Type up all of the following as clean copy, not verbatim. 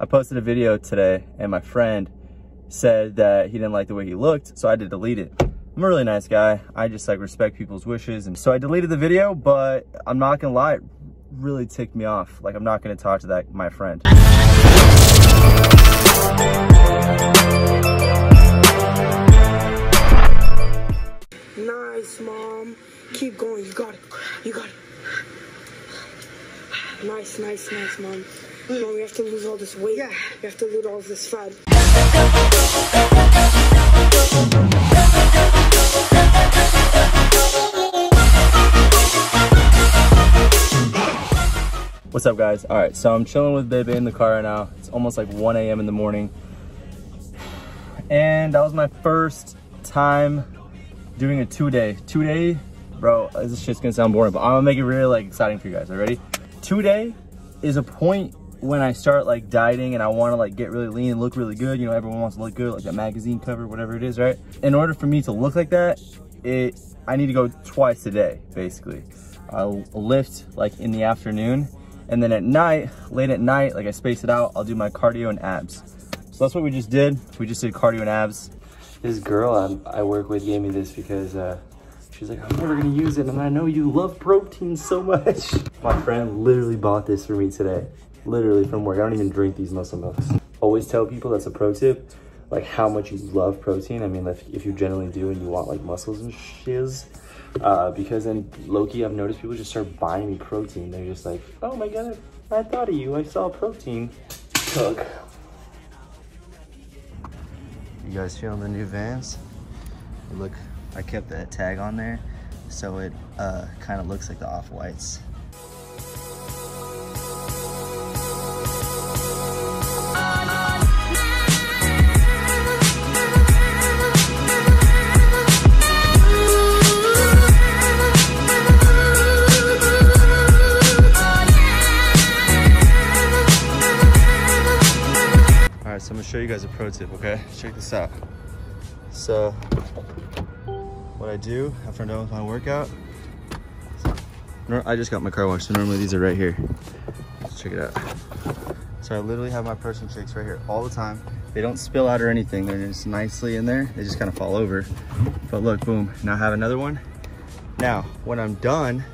I posted a video today and my friend said that he didn't like the way he looked, so I had to delete it. I'm a really nice guy. I just like respect people's wishes. And so I deleted the video, but I'm not gonna lie, it really ticked me off. Like, I'm not gonna talk to that, my friend. Nice, mom. Keep going, you got it, you got it. Nice, nice, nice, mom. Mom, we have to lose all this weight. Yeah. We have to lose all this fat. What's up, guys? All right, so I'm chilling with Bebe in the car right now. It's almost like 1 a.m. in the morning. And that was my first time doing a two-day, bro, this shit's gonna sound boring, but I'm gonna make it really like exciting for you guys. Are you ready? Two-day is a point when I start like dieting and I want to like get really lean, look really good. You know, everyone wants to look good, like that magazine cover, whatever it is, right? In order for me to look like that, I need to go twice a day, basically. I'll lift like in the afternoon, and then at night, late at night, like I space it out, I'll do my cardio and abs. So that's what we just did. We just did cardio and abs. This girl I work with gave me this because she's like, I'm never gonna use it, and I know you love protein so much. My friend literally bought this for me today. Literally from work. I don't even drink these muscle milks. Always tell people, that's a pro tip, like how much you love protein. I mean, if you generally do and you want like muscles and shiz, because then low-key I've noticed people just start buying me protein. They're just like, oh my god, I thought of you, I saw protein. Cook. You guys feeling the new Vans? Look, I kept that tag on there so it kind of looks like the Off-Whites. So I'm gonna show you guys a pro tip, okay? Check this out. So what I do after I'm done with my workout, I just got my car washed, so normally these are right here. Let's check it out. So I literally have my protein shakes right here all the time. They don't spill out or anything. They're just nicely in there. They just kind of fall over. But look, boom, now I have another one. Now, when I'm done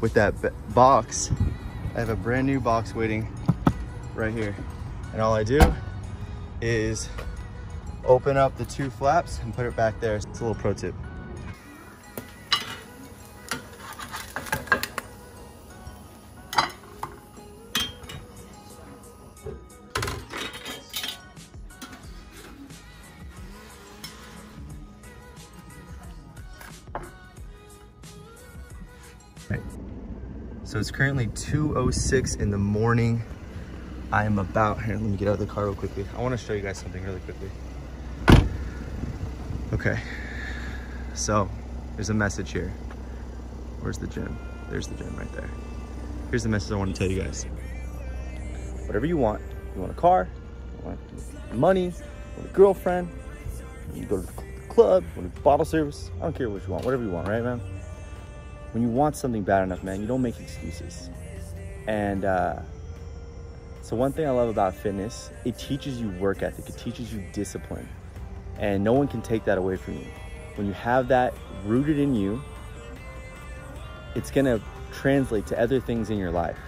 with that box, I have a brand new box waiting right here. And all I do is open up the two flaps and put it back there. It's a little pro tip. Right. So it's currently 2:06 in the morning. I am about, here, let me get out of the car real quickly. I wanna show you guys something really quickly. Okay, so there's a message here. Where's the gym? There's the gym right there. Here's the message I wanna tell you guys. Whatever you want a car, you want money, you want a girlfriend, you go to the club, you want a bottle service, I don't care what you want, whatever you want, right, man? When you want something bad enough, man, you don't make excuses. And so one thing I love about fitness, it teaches you work ethic, it teaches you discipline, and no one can take that away from you. When you have that rooted in you, it's gonna translate to other things in your life.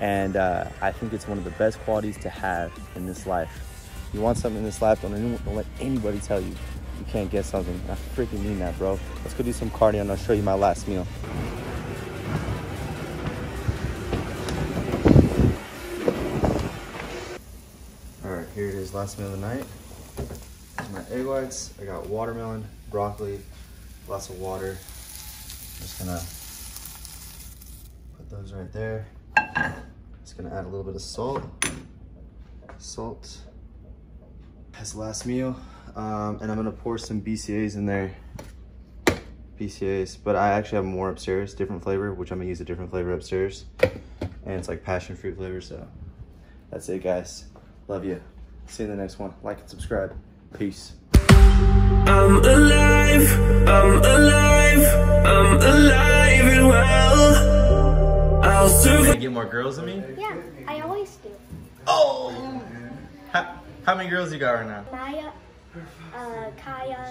And I think it's one of the best qualities to have in this life. You want something in this life, don't let anybody tell you you can't get something. I freaking mean that, bro. Let's go do some cardio and I'll show you my last meal. All right, here it is, last meal of the night. Here's my egg whites. I got watermelon, broccoli, lots of water. I'm just gonna put those right there. Just gonna add a little bit of salt. That's the last meal. And I'm gonna pour some BCAs in there. BCAs, but I actually have more upstairs, different flavor, which I'm gonna use a different flavor upstairs. And it's like passion fruit flavor, so that's it, guys. Love you. See you in the next one. Like and subscribe. Peace. I'm alive, I'm alive, I'm alive and well. house. You get more girls than me? Yeah, I always do. Oh! How many girls you got right now? Maya, Kaya,